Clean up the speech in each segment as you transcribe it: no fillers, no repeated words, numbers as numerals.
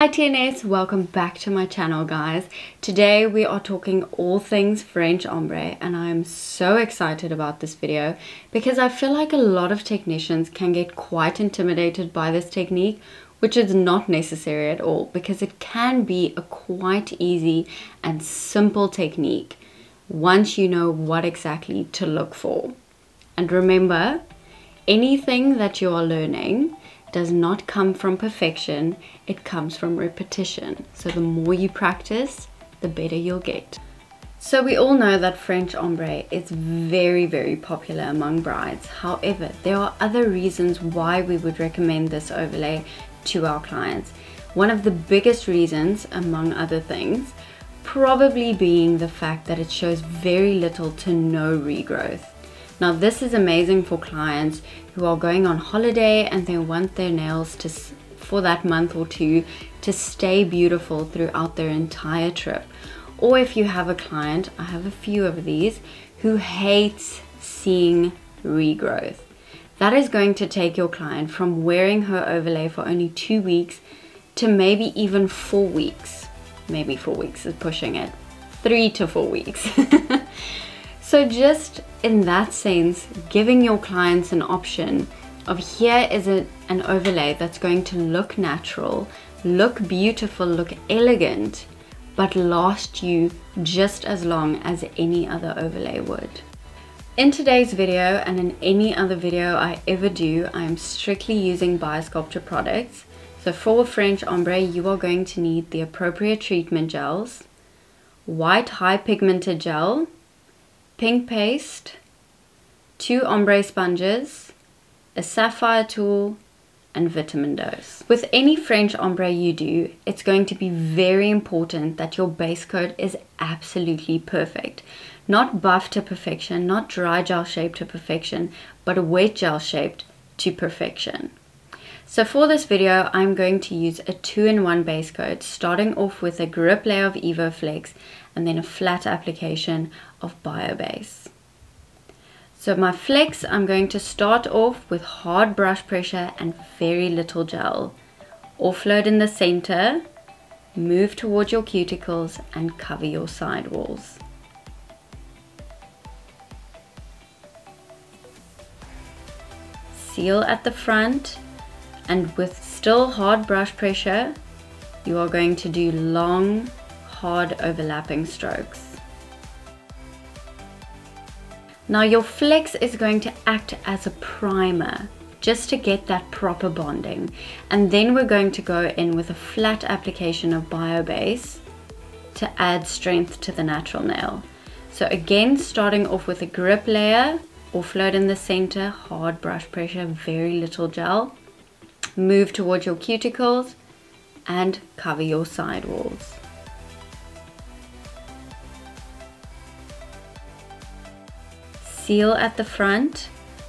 Hi TNS, welcome back to my channel guys. Today we are talking all things French ombre and I am so excited about this video because I feel like a lot of technicians can get quite intimidated by this technique, which is not necessary at all because it can be a quite easy and simple technique once you know what exactly to look for. And remember, anything that you are learning does not come from perfection, it comes from repetition. So the more you practice, the better you'll get. So we all know that French ombre is very, very popular among brides. However, there are other reasons why we would recommend this overlay to our clients. One of the biggest reasons, among other things, probably being the fact that it shows very little to no regrowth. Now this is amazing for clients who are going on holiday and they want their nails to, for that month or two, to stay beautiful throughout their entire trip. Or if you have a client, I have a few of these, who hates seeing regrowth. That is going to take your client from wearing her overlay for only 2 weeks to maybe even 4 weeks. Maybe 4 weeks is pushing it. 3 to 4 weeks. So just in that sense, giving your clients an option of here is an overlay that's going to look natural, look beautiful, look elegant, but last you just as long as any other overlay would. In today's video and in any other video I ever do, I am strictly using Biosculpture products. So for French ombre, you are going to need the appropriate treatment gels, white high pigmented gel, pink paste, 2 ombre sponges, a sapphire tool, and Vitamine Dose. With any French ombre you do, it's going to be very important that your base coat is absolutely perfect. Not buff to perfection, not dry gel shaped to perfection, but wet gel shaped to perfection. So for this video, I'm going to use a 2-in-1 base coat, starting off with a grip layer of Evo Flex and then a flat application of BioBase. So my flex, I'm going to start off with hard brush pressure and very little gel. Offload in the center, move towards your cuticles and cover your side walls. Seal at the front. And with still hard brush pressure, you are going to do long, hard overlapping strokes. Now your flex is going to act as a primer, just to get that proper bonding. And then we're going to go in with a flat application of BioBase to add strength to the natural nail. So again, starting off with a grip layer, offload in the center, hard brush pressure, very little gel. Move towards your cuticles and cover your side walls. Seal at the front,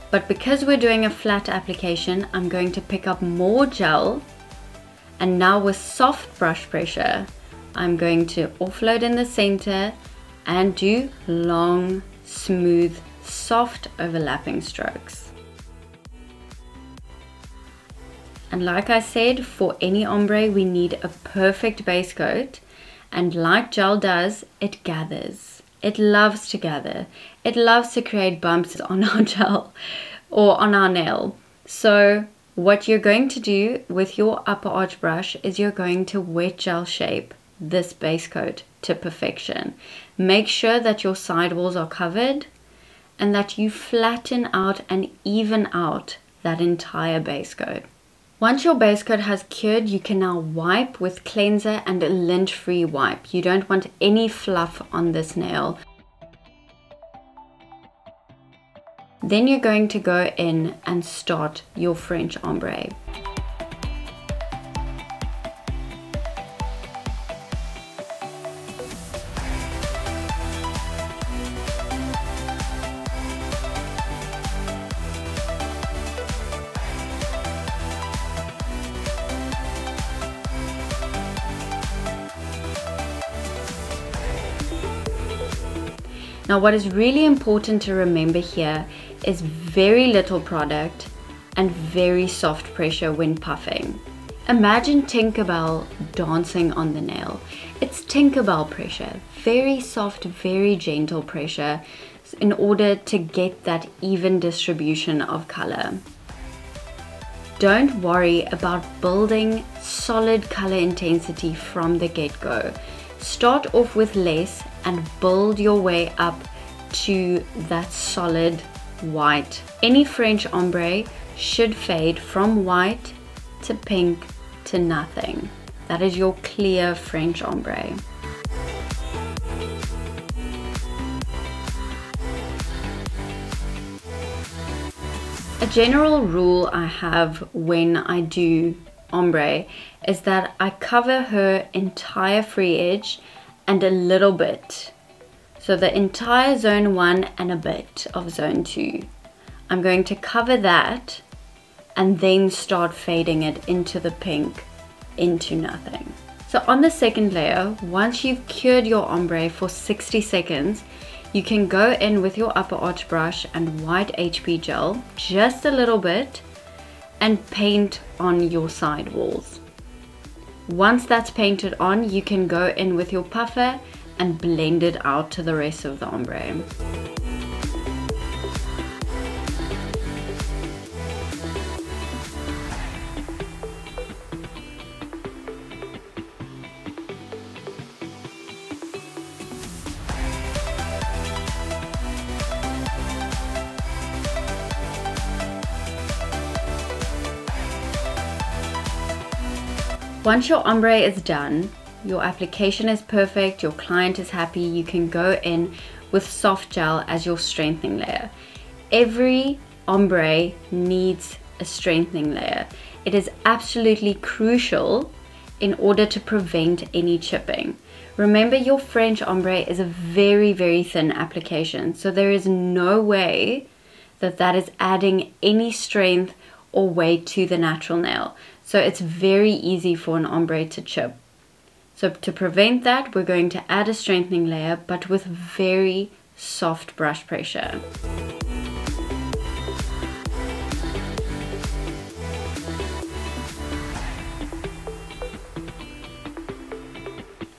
but because we're doing a flat application, I'm going to pick up more gel, and now with soft brush pressure, I'm going to offload in the center and do long, smooth, soft overlapping strokes. And like I said, for any ombre, we need a perfect base coat. And like gel does, it gathers. It loves to gather. It loves to create bumps on our gel or on our nail. So what you're going to do with your upper arch brush is you're going to wet gel shape this base coat to perfection. Make sure that your sidewalls are covered and that you flatten out and even out that entire base coat. Once your base coat has cured, you can now wipe with cleanser and a lint-free wipe. You don't want any fluff on this nail. Then you're going to go in and start your French ombre. Now what is really important to remember here is very little product and very soft pressure when puffing. Imagine Tinkerbell dancing on the nail. It's Tinkerbell pressure, very soft, very gentle pressure in order to get that even distribution of color. Don't worry about building solid color intensity from the get-go. Start off with less and build your way up to that solid white. Any French ombre should fade from white to pink to nothing. That is your clear French ombre. A general rule I have when I do ombre is that I cover her entire free edge and a little bit. So the entire zone 1 and a bit of zone 2. I'm going to cover that and then start fading it into the pink, into nothing. So on the second layer, once you've cured your ombre for 60 seconds, you can go in with your upper arch brush and white HP gel, just a little bit, and paint on your side walls. Once that's painted on, you can go in with your puffer and blend it out to the rest of the ombre. Once your ombre is done, your application is perfect, your client is happy, you can go in with soft gel as your strengthening layer. Every ombre needs a strengthening layer. It is absolutely crucial in order to prevent any chipping. Remember, your French ombre is a very, very thin application, so there is no way that that is adding any strength or weight to the natural nail. So it's very easy for an ombre to chip. So to prevent that, we're going to add a strengthening layer, but with very soft brush pressure.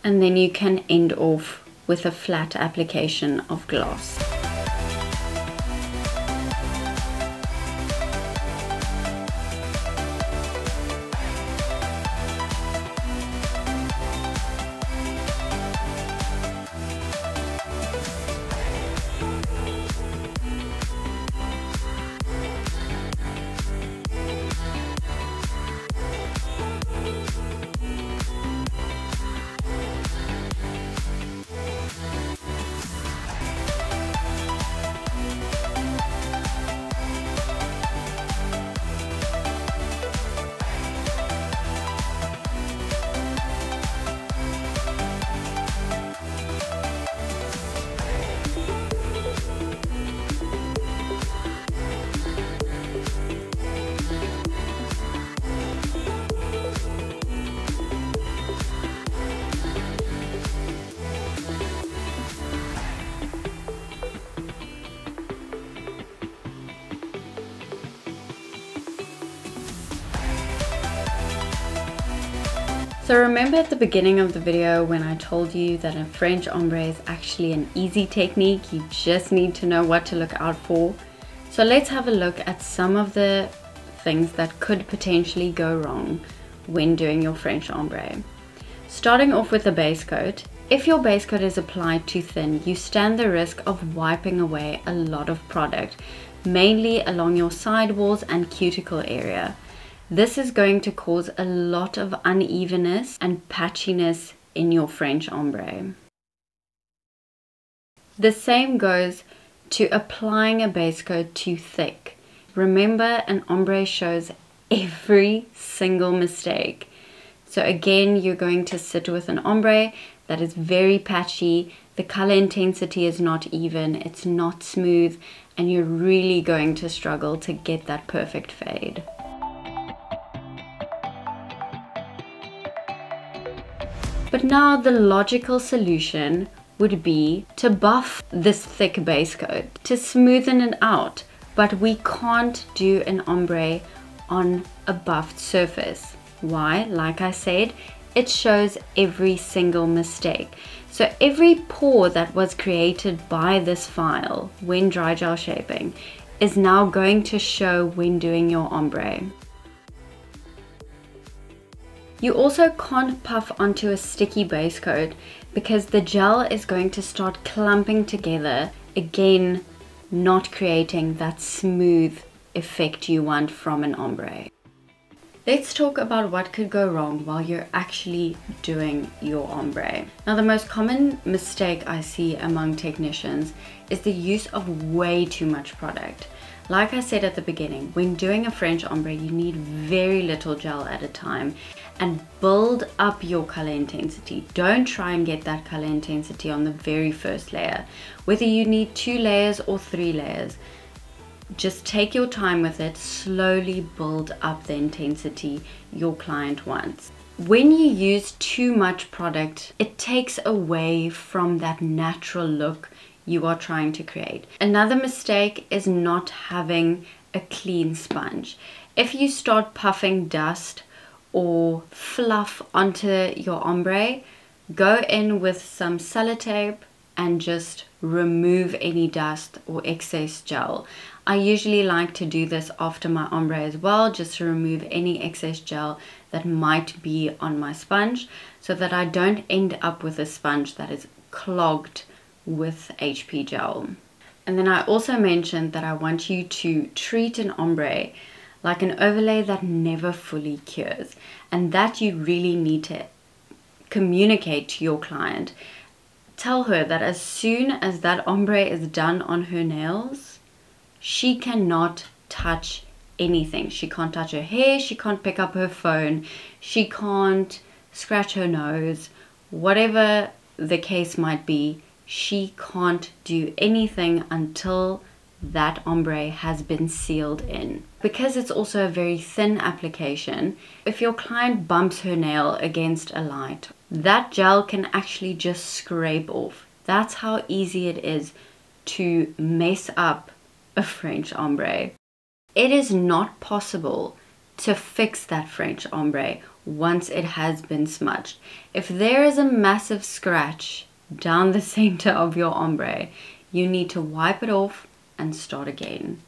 And then you can end off with a flat application of gloss. So remember at the beginning of the video when I told you that a French ombre is actually an easy technique, you just need to know what to look out for. So let's have a look at some of the things that could potentially go wrong when doing your French ombre. Starting off with the base coat, if your base coat is applied too thin, you stand the risk of wiping away a lot of product, mainly along your side walls and cuticle area. This is going to cause a lot of unevenness and patchiness in your French ombre. The same goes to applying a base coat too thick. Remember, an ombre shows every single mistake. So again, you're going to sit with an ombre that is very patchy, the color intensity is not even, it's not smooth, and you're really going to struggle to get that perfect fade. But now the logical solution would be to buff this thick base coat, to smoothen it out, but we can't do an ombre on a buffed surface. Why? Like I said, it shows every single mistake. So every pore that was created by this file when dry gel shaping is now going to show when doing your ombre. You also can't puff onto a sticky base coat because the gel is going to start clumping together, again, not creating that smooth effect you want from an ombre. Let's talk about what could go wrong while you're actually doing your ombre. Now, the most common mistake I see among technicians is the use of way too much product. Like I said at the beginning, when doing a French ombre, you need very little gel at a time and build up your color intensity. Don't try and get that color intensity on the very first layer. Whether you need 2 layers or 3 layers, just take your time with it, slowly build up the intensity your client wants. When you use too much product, it takes away from that natural look you are trying to create. Another mistake is not having a clean sponge. If you start puffing dust or fluff onto your ombre, go in with some sellotape and just remove any dust or excess gel. I usually like to do this after my ombre as well, just to remove any excess gel that might be on my sponge so that I don't end up with a sponge that is clogged with HP gel. And then I also mentioned that I want you to treat an ombre like an overlay that never fully cures, and that you really need to communicate to your client. Tell her that as soon as that ombre is done on her nails, she cannot touch anything. She can't touch her hair, she can't pick up her phone, she can't scratch her nose, whatever the case might be. She can't do anything until that ombre has been sealed in. Because it's also a very thin application, if your client bumps her nail against a light, that gel can actually just scrape off. That's how easy it is to mess up a French ombre. It is not possible to fix that French ombre once it has been smudged. If there is a massive scratch down the center of your ombre, you need to wipe it off and start again.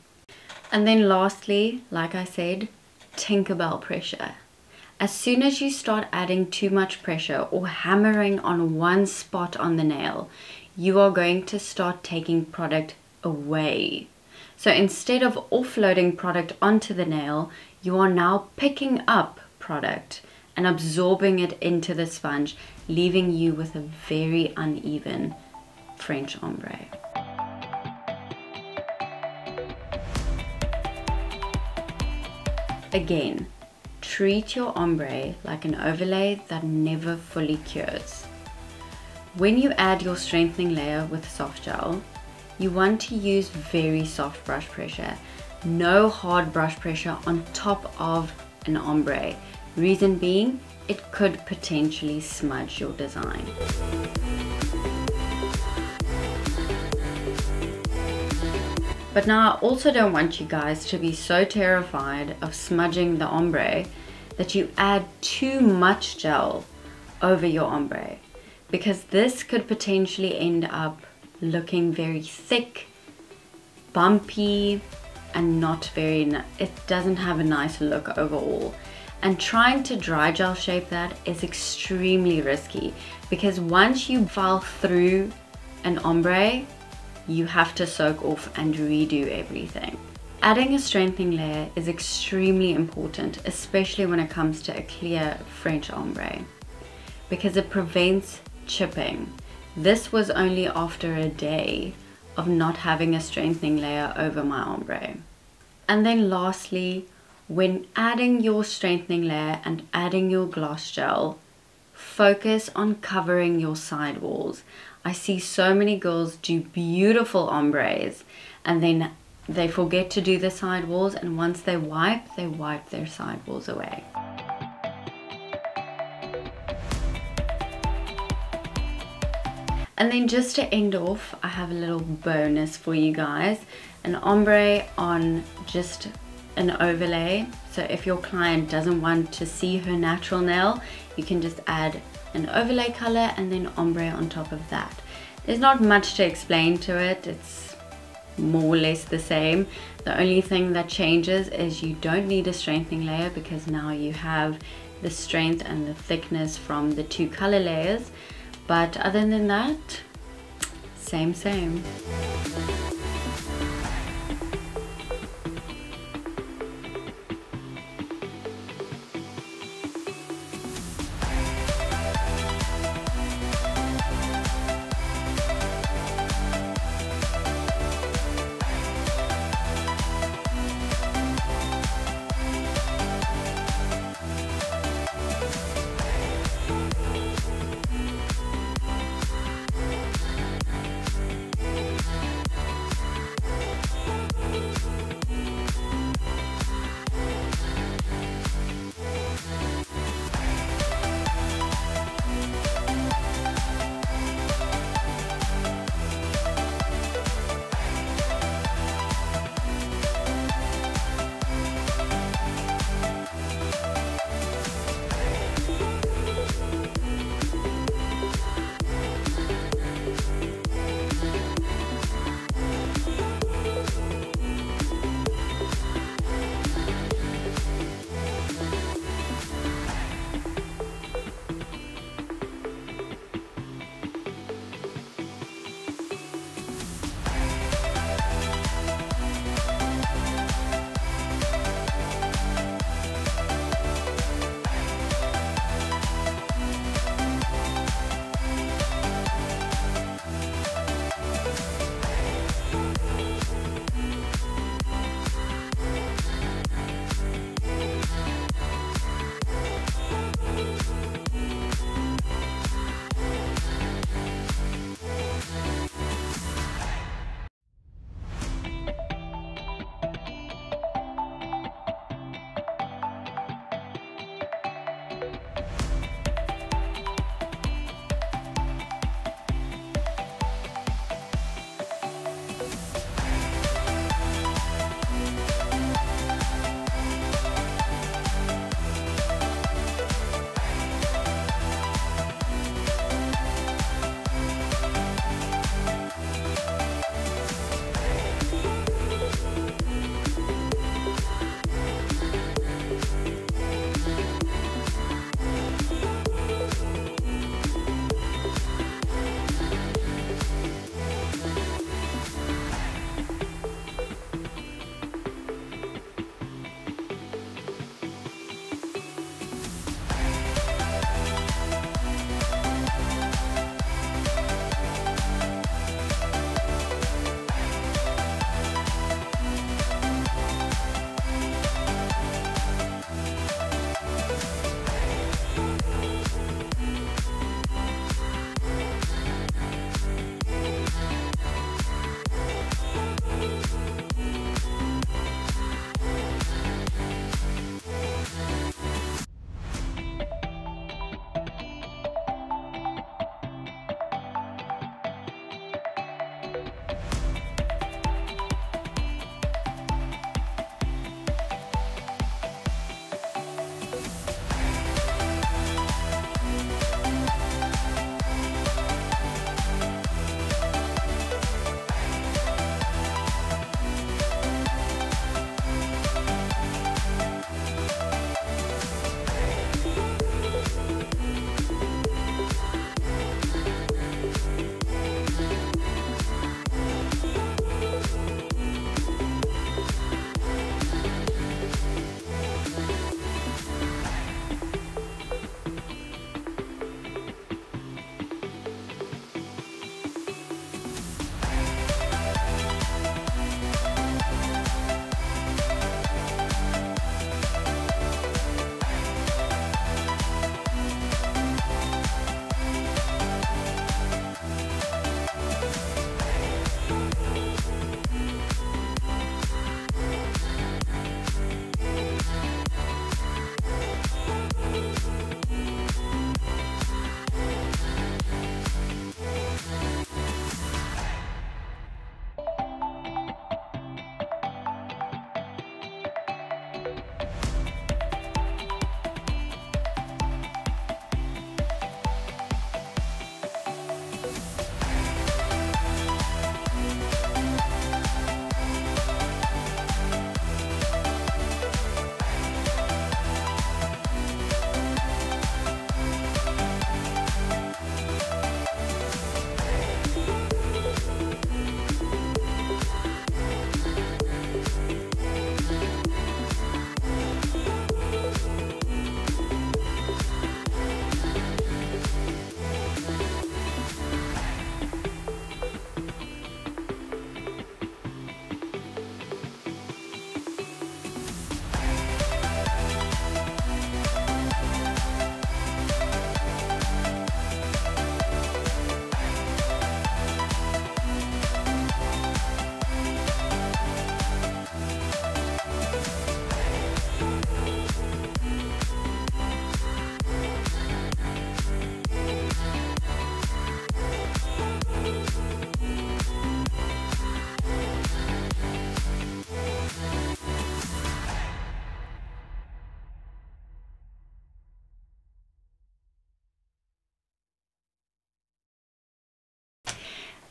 And then lastly, like I said, Tinkerbell pressure. As soon as you start adding too much pressure or hammering on one spot on the nail, you are going to start taking product away. So instead of offloading product onto the nail, you are now picking up product and absorbing it into the sponge, leaving you with a very uneven French ombre. Again, treat your ombre like an overlay that never fully cures. When you add your strengthening layer with soft gel, you want to use very soft brush pressure. No hard brush pressure on top of an ombre. Reason being, it could potentially smudge your design. But now I also don't want you guys to be so terrified of smudging the ombre that you add too much gel over your ombre, because this could potentially end up looking very thick, bumpy, and not very, it doesn't have a nice look overall. And trying to dry gel shape that is extremely risky, because once you file through an ombre, you have to soak off and redo everything. Adding a strengthening layer is extremely important, especially when it comes to a clear French ombre, because it prevents chipping. This was only after a day of not having a strengthening layer over my ombre. And then lastly, when adding your strengthening layer and adding your gloss gel, focus on covering your sidewalls. I see so many girls do beautiful ombres and then they forget to do the sidewalls, and once they wipe their sidewalls away. And then just to end off, I have a little bonus for you guys. An ombre on just an overlay. So if your client doesn't want to see her natural nail, you can just add an overlay color and then ombre on top of that. There's not much to explain to it. It's more or less the same. The only thing that changes is you don't need a strengthening layer because now you have the strength and the thickness from the two color layers. But other than that, same.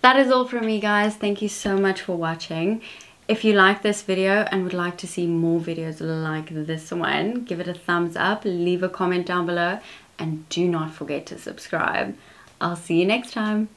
That is all from me, guys. Thank you so much for watching. If you like this video and would like to see more videos like this one, give it a thumbs up, leave a comment down below, and do not forget to subscribe. I'll see you next time.